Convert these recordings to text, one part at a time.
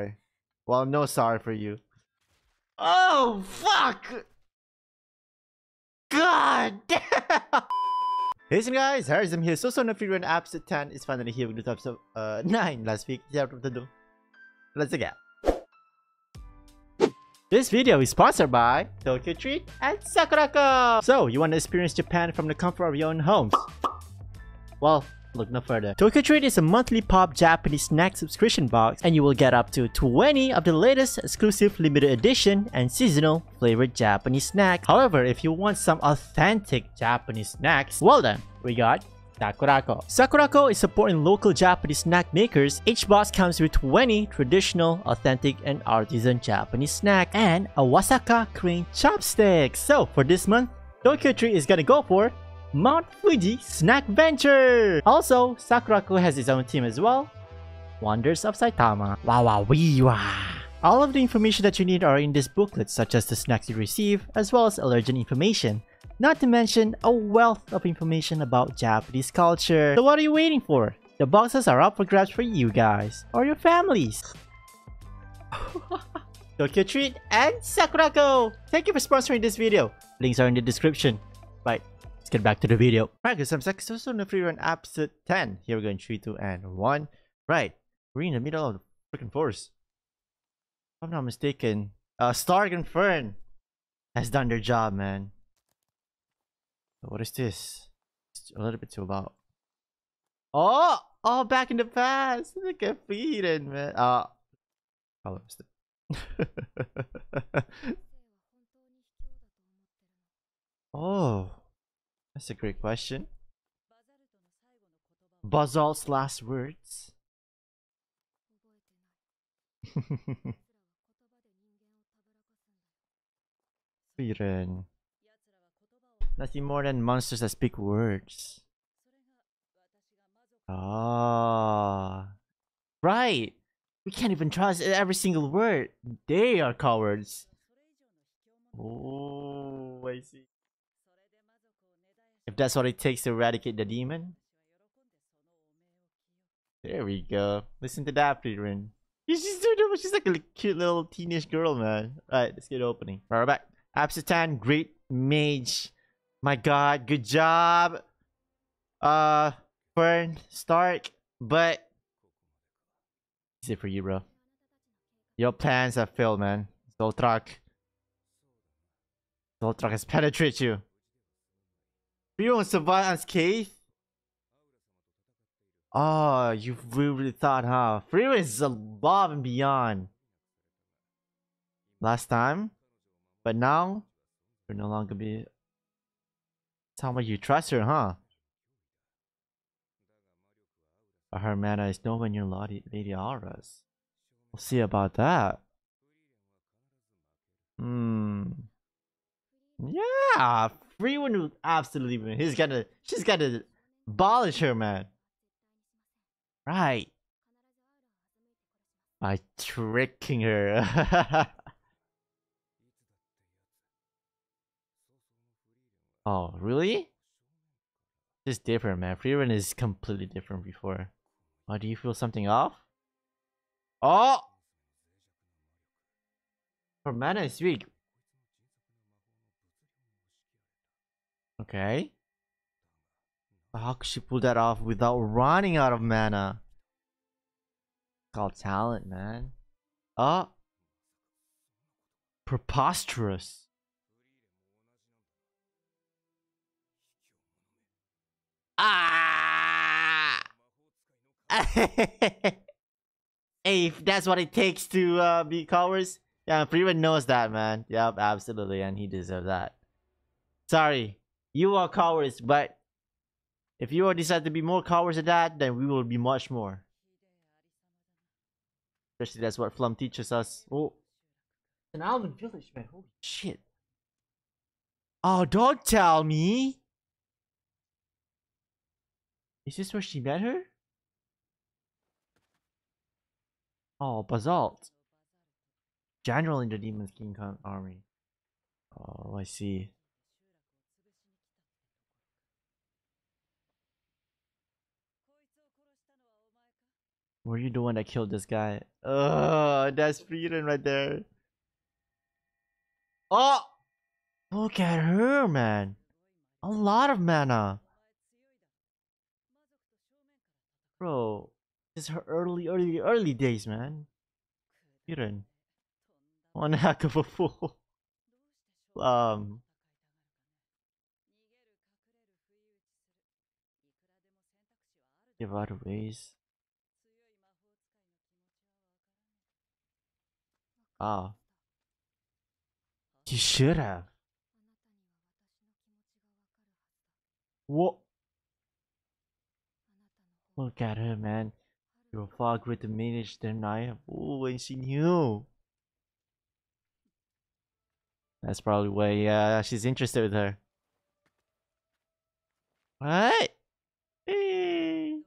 sorry. Well, no sorry for you. Oh, fuck! God damn! Hey guys, HARISSM here. Sousou no Frieren episode 10 is finally here with the episode 9 last week. Yeah, let's again. This video is sponsored by Tokyo Treat and Sakurako. So, you want to experience Japan from the comfort of your own homes? Well, look no further. Tokyo Treat is a monthly pop Japanese snack subscription box, and you will get up to 20 of the latest exclusive limited edition and seasonal flavored Japanese snacks. However, if you want some authentic Japanese snacks, well then, we got Sakurako. Sakurako is supporting local Japanese snack makers. Each box comes with 20 traditional, authentic, and artisan Japanese snacks and a wasaka crane chopstick. So for this month, Tokyo Treat is gonna go for Mount Fuji Snack Venture. Also, Sakurako has his own team as well, Wonders of Saitama. Wow, wow, wee, wow. All of the information that you need are in this booklet, such as the snacks you receive, as well as allergen information. Not to mention a wealth of information about Japanese culture. So what are you waiting for? The boxes are up for grabs for you guys or your families. Tokyo Treat and Sakurako. Thank you for sponsoring this video. Links are in the description. Right, let's get back to the video. Alright guys, I'm Sousou no Frieren episode 10. Here we go in 3, 2, and 1. Right, we're in the middle of the freaking forest. If I'm not mistaken, Stark and Fern has done their job, man. What is this? It's a little bit too loud. Oh! Oh, back in the past! Look at Frieren, man. Oh, that's a great question. Bazalt's last words. Frieren. Nothing more than monsters that speak words. Ah, right. We can't even trust every single word. They are cowards. Oh, I see. If that's what it takes to eradicate the demon. There we go. Listen to that, Frieren. She's like a cute little teenage girl, man. Alright, let's get opening. Alright, we're back. Absatan, great mage. My god, good job. Fern, Stark, but is it for you, bro? Your plans have failed, man. Zoltrak has penetrated you. You won't survive unscathed. Oh, you really thought, huh? Frieren is above and beyond. Last time, but now you're no longer be. How much you trust her, huh? But her mana is nowhere near Lady Aura's. We'll see about that. Yeah, Frieren would absolutely win. She's gonna abolish her, man. Right. By tricking her. Oh, really? This is different, man. Frieren is completely different before. Oh, do you feel something off? Oh! Her mana is weak. Okay. How could she pull that off without running out of mana? It's called talent, man. Oh! Preposterous. Ah! Hey, if that's what it takes to be cowards, yeah, Frieren knows that, man. Yep, absolutely, and he deserves that. Sorry, you are cowards, but if you all decide to be more cowards than that, then we will be much more. Especially that's what Flamme teaches us. Oh, it's an island village, man. Holy shit! Oh, don't tell me. Is this where she met her? Oh, Basalt. General in the Demon's King Khan army. Oh, I see. Were you the one that killed this guy? Oh, that's Frieren right there. Oh! Look at her, man. A lot of mana. Bro, this is her early days, man. Frieren. One heck of a fool. Give out of ways. Wow. You should have. What? Look at her, man. You're far greater manage than I have always seen you. That's probably why, yeah, she's interested with her. What? Hey.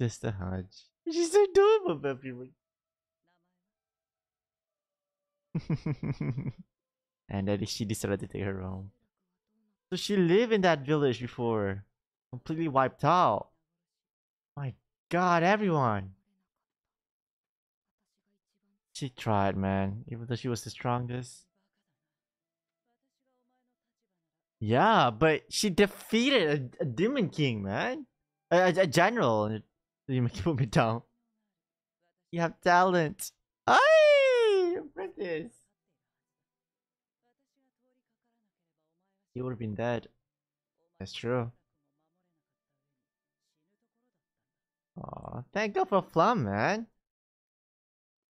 Just a hunch. She's so dumb about people. And then she decided to take her home. So she lived in that village before. Completely wiped out. My god, everyone. She tried, man. Even though she was the strongest. Yeah, but she defeated a demon king, man. A general. You make me down. You have talent. Ay, apprentice. You would have been dead. That's true. Oh, thank God for Flamme, man.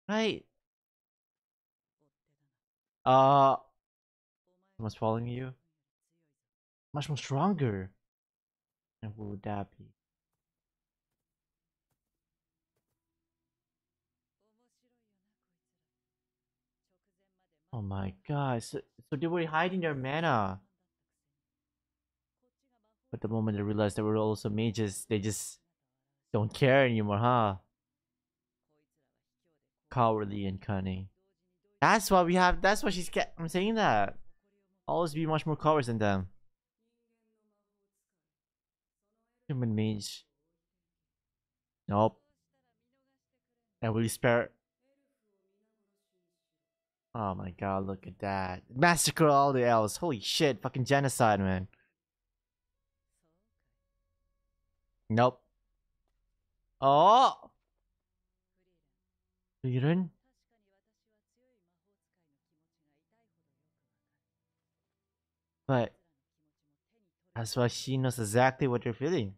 Right. Someone's following you. Much more stronger. And who would that be? Oh my god, so they were hiding their mana. But the moment they realized they were also mages, they just don't care anymore, huh? Cowardly and cunning. That's why we have, that's why she's, I'm saying that. Always be much more cowards than them. Human mage. Nope. And will you spare? Oh my god, look at that. Massacre all the elves. Holy shit, fucking genocide, man. Nope. Oh! Frieren? But that's why she knows exactly what you're feeling.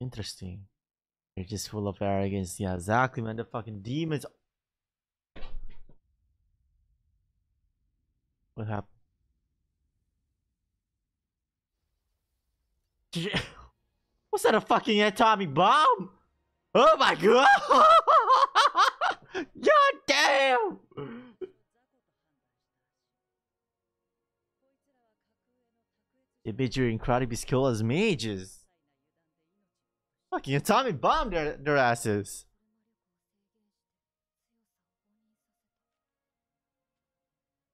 Interesting. You're just full of arrogance. Yeah, exactly, man. The fucking demons. What happened? Was that a fucking atomic bomb? Oh my god! God damn! They bet you're incredibly skilled as mages. Fucking atomic bomb their asses.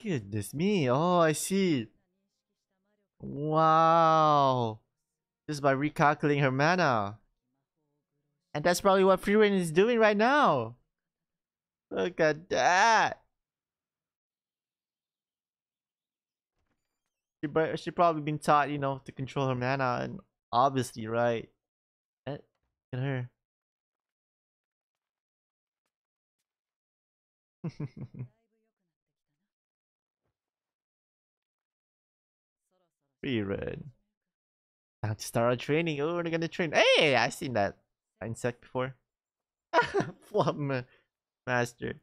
Goodness me. Oh, I see. Wow. Just by recalculating her mana. And that's probably what Frieren is doing right now. Look at that. She probably been taught, you know, to control her mana. And obviously, right? At her. Frieren. Time to start our training. Oh, we're gonna train. Hey, I've seen that insect before. Flamme master.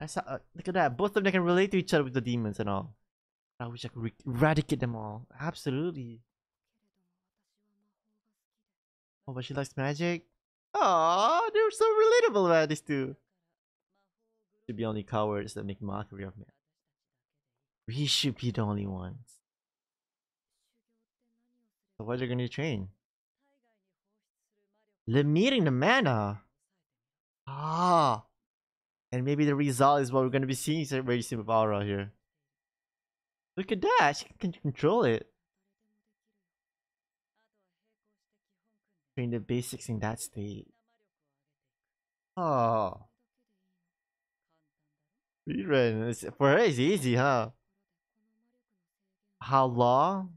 I saw. Look at that. Both of them can relate to each other with the demons and all. I wish I could eradicate them all. Absolutely. Oh, but she likes magic. Aww, they're so relatable about these two. Should be only cowards that make mockery of men. We should be the only ones. So what are they going to train? Limiting the mana. Ah. And maybe the result is what we're going to be seeing. It's very simple Aura here. Look at that. She can control it. Train the basics in that state. Oh. Frieren. For her, it's easy, huh? How long?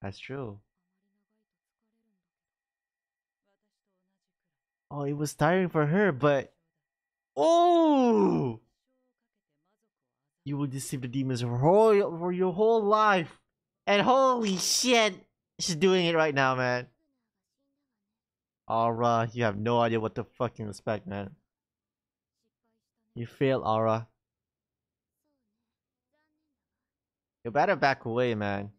That's true. Oh, it was tiring for her, but... Oh! You will deceive the demons for your whole life. And holy shit! She's doing it right now, man. Aura, you have no idea what to fucking expect, man. You failed, Aura. You better back away, man.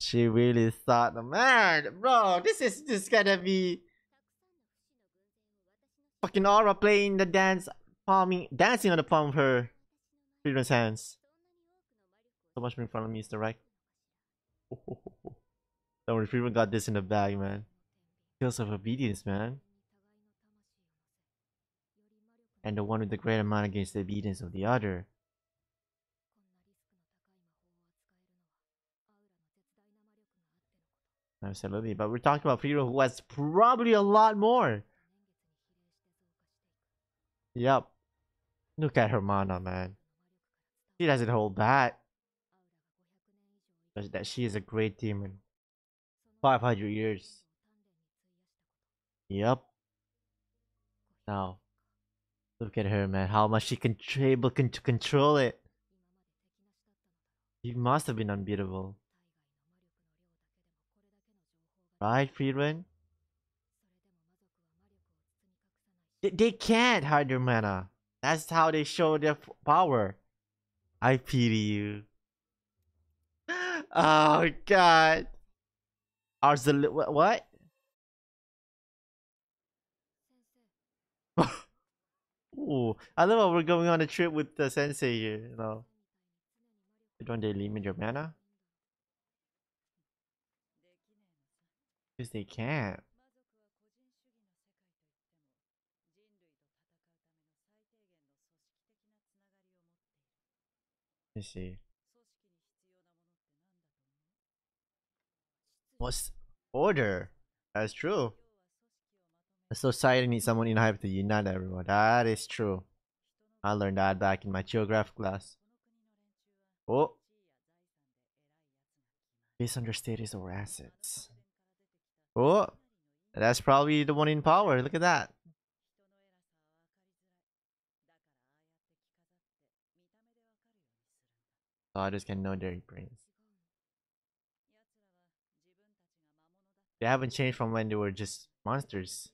She really thought, man, bro, this is just gonna be fucking Aura playing the dance, dancing on the palm of her children's hands. So much in front of me, is the right. Oh. Don't worry, Frieren got this in the bag, man. Skills of obedience, man. And the one with the great amount against the obedience of the other. Absolutely, but we're talking about Frieren, who has probably a lot more. Yep. Look at her mana, man. She doesn't hold back. That she is a great demon. 500 years. Yep. Now, look at her, man. How much she can able to control it. She must have been unbeatable, right, Frieren? They can't hide their mana. That's how they show their power. I pity you. Oh God. What? Ooh, I love how we're going on a trip with the sensei here, you know. Don't they limit your mana? Because they can't. Let's see. What's order? That's true. A society needs someone in hype to unite everyone. That is true. I learned that back in my geography class. Oh. Based on their status or assets. Oh. That's probably the one in power. Look at that. So others can know their brains. They haven't changed from when they were just monsters.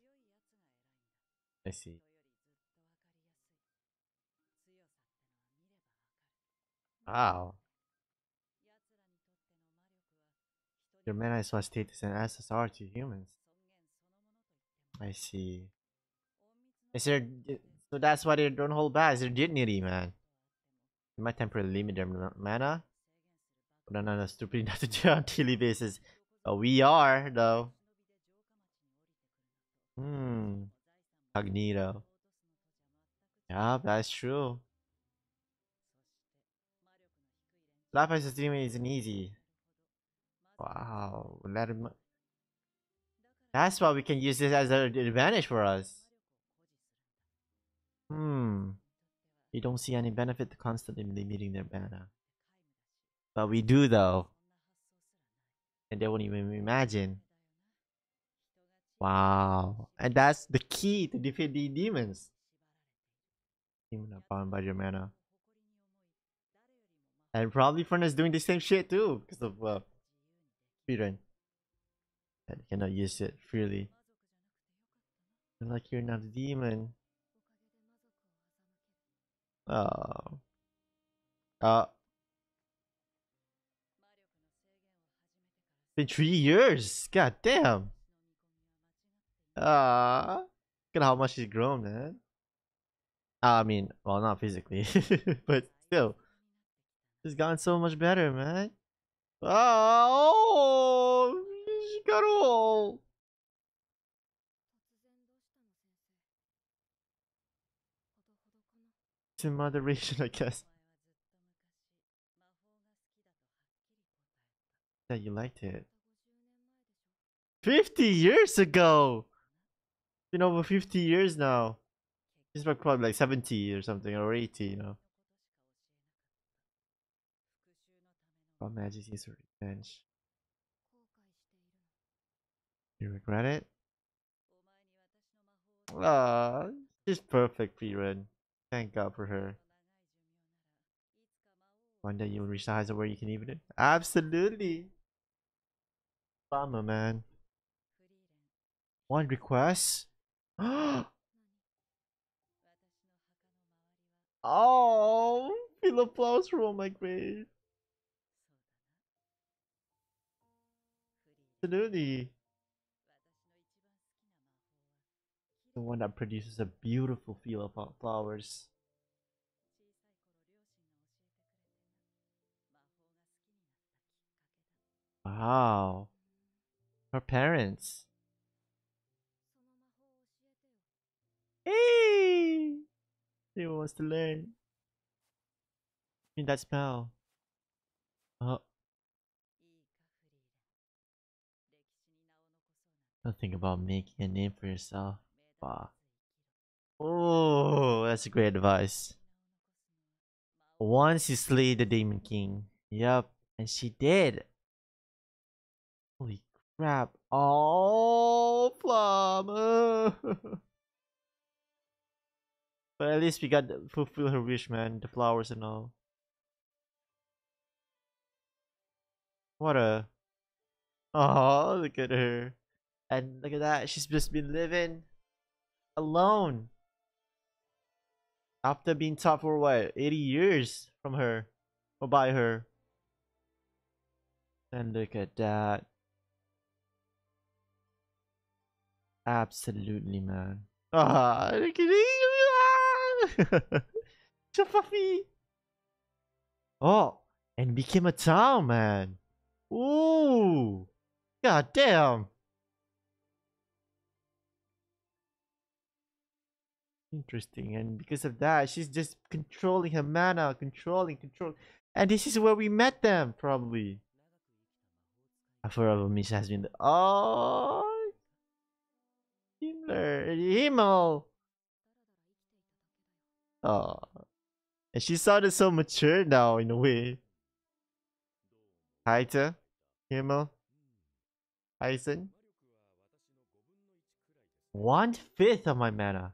I see. Wow. Your mana is what status and assets are to humans. I see. Is there, so that's why they don't hold back. It's their dignity, man. They might temporarily limit their mana, but I'm not stupid enough to do it on a daily basis. Oh, we are, though. Cognito. Yeah, that's true. Life as a demon isn't easy. Wow. That's why we can use this as an advantage for us. You don't see any benefit to constantly limiting their mana. But we do, though. And they won't even imagine. Wow. And that's the key to defeat the demons. Demon are bound by your mana. And probably Fern is doing the same shit too. Because of Frieren. And cannot use it freely. And like you're not a demon. Oh. Been 3 years. God damn. Look at how much she's grown, man. I mean, well, not physically, but still, she's gotten so much better, man. Oh, she got old. in moderation, I guess. Yeah, you liked it. 50 years ago! It's been over 50 years now. It's probably like 70 or something, or 80, you know. But magic is revenge. You regret it? Ah, she's perfect, Frieren. Thank God for her. One day you'll reach the heights of where you can even do. Absolutely. Flamme, man. One request. Oh, feel applause from my grave. Absolutely. The one that produces a beautiful field of flowers. Wow. Her parents. Hey! She wants to learn. In that smell. Oh. Don't think about making a name for yourself. Wow. Oh, that's great advice. Once you slayed the Demon King. Yep, and she did. Holy crap. Oh, Flamme. But at least we got to fulfill her wish, man. The flowers and all. What a... Oh, look at her. And look at that. She's just been living alone. After being taught for what? 80 years from her. Or by her. And look at that. Absolutely, man. Ah, look at it! So fluffy. Oh, and became a town, man. Ooh, god damn. Interesting, and because of that, she's just controlling her mana, controlling. And this is where we met them, probably. I forever miss has been the oh. Himmel. Oh, and she sounded so mature now in a way. Heiter, Himmel, Eisen. 1/5 of my mana.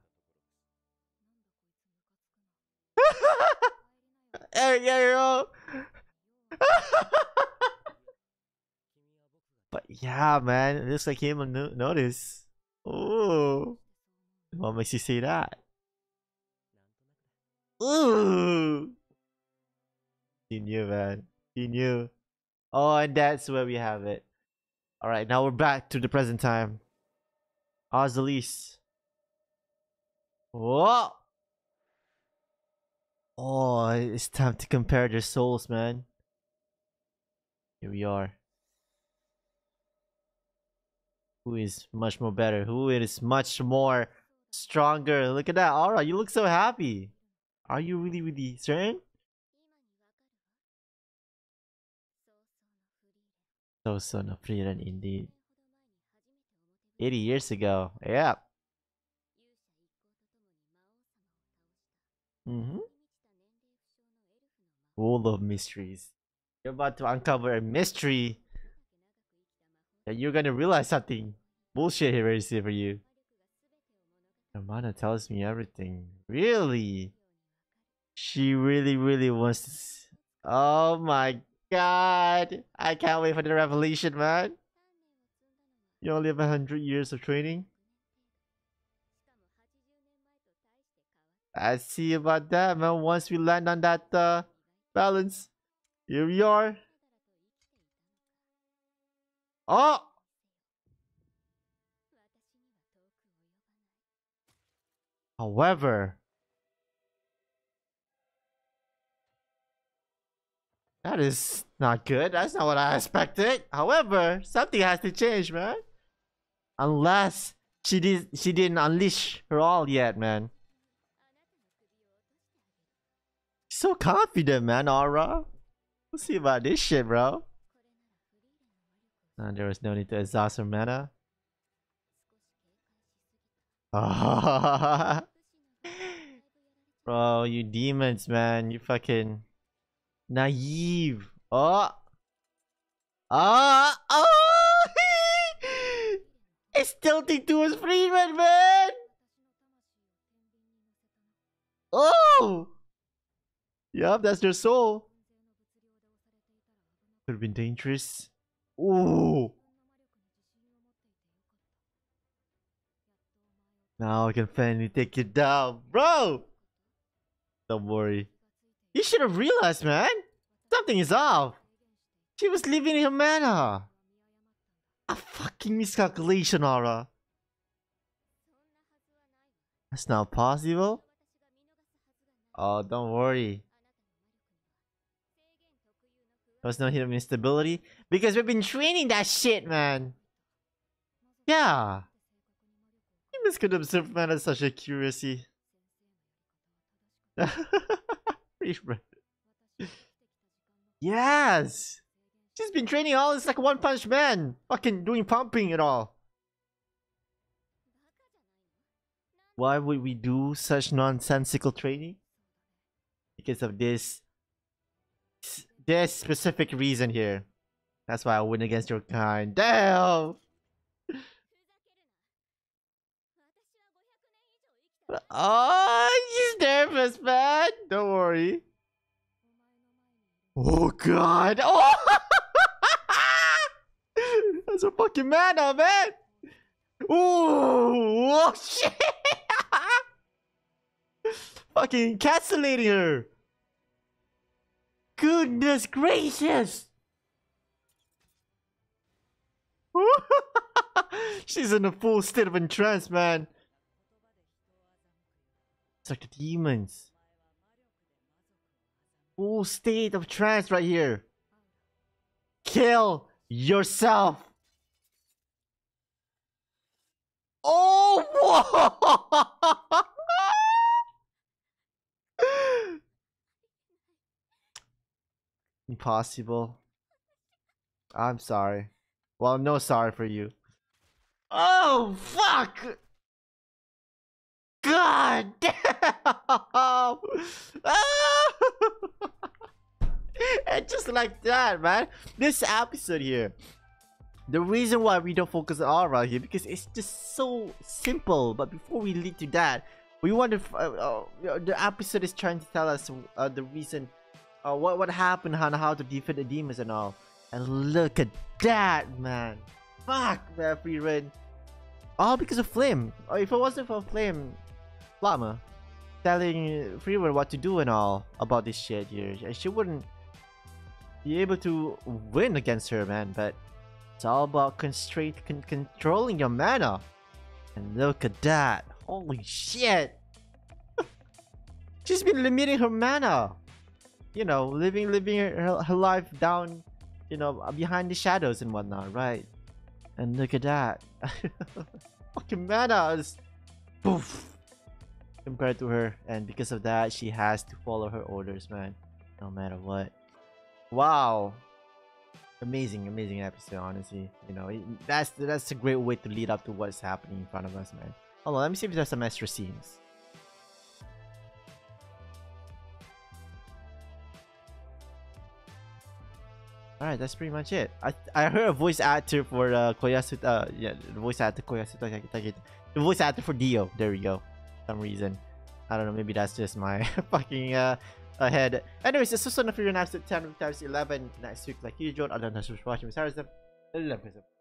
But yeah, man, it looks like Himmel noticed. Ooh, what makes you say that? Ooh, he knew, man. He knew. Oh, and that's where we have it. All right, now we're back to the present time. Ozalis. Whoa. Oh, it's time to compare their souls, man. Here we are. Who is much more better? Who is much more stronger? Look at that, Aura. You look so happy. Are you really certain? Sousou no Frieren, indeed. 80 years ago. Yeah. Mm-hmm. Full of mysteries. You're about to uncover a mystery. That you're gonna realize something bullshit here very soon for you. Your mana tells me everything. Really? She really wants to see. Oh my god. I can't wait for the revelation, man. You only have 100 years of training. I see about that, man. Once we land on that balance. Here we are. Oh! However, that is not good. That's not what I expected. However, something has to change, man. Unless she didn't unleash her all yet, man. So confident, man, Aura. We'll see about this shit, bro. And there was no need to exhaust her mana. Oh. Bro, you demons, man. You fucking naive. Oh. Ah. Oh. Oh. It's tilting to his Frieren, man. Oh. Yup, that's their soul. Could have been dangerous. Ooh. Now I can finally take it down, bro. Don't worry. You should have realized, man. Something is off. She was leaving her mana. A fucking miscalculation, Aura. That's not possible. Oh, don't worry. There was no hidden instability because we've been training that shit, man. Yeah. Humans could observe man as such a curiosity. Yes. She's been training all this like One Punch Man. Fucking doing pumping and all. Why would we do such nonsensical training? Because of this specific reason here. That's why I win against your kind. Damn. Oh, she's nervous, man. Don't worry. Oh god. Oh. That's a fucking mana, man. Ooh. Oh shit. Fucking castellating her. Goodness gracious! She's in a full state of entrance, man. It's like the demons. Full state of trance right here. Kill yourself. Oh! Impossible. I'm sorry. Well, no sorry for you. Oh, fuck! God damn! Ah! And just like that, man. This episode here. The reason why we don't focus on Aura here, because it's just so simple. But before we lead to that, we want to... the episode is trying to tell us the reason... what happened on how to defeat the demons and all. And look at that, man. Fuck, man, Frieren. All because of Flamme. Or if it wasn't for Flamme telling Frieren what to do and all about this shit here, she wouldn't be able to win against her, man. But it's all about controlling your mana. And look at that. Holy shit. She's been limiting her mana. You know, living her life down, you know, behind the shadows and whatnot, right? And look at that. Fucking mana is poof compared to her, and because of that she has to follow her orders, man, no matter what. Wow, amazing episode, honestly. You know, that's a great way to lead up to what's happening in front of us, man. Hold on, let me see if there's some extra scenes. Alright, that's pretty much it. I heard a voice actor for Koyasu. Yeah, the voice actor Koyasu. The voice actor for Dio. There we go. For some reason, I don't know. Maybe that's just my fucking head. Anyways, this was Sousou no Frieren episode 10 times 11 next week, like usual. Other than that, subscribe to HARISSM.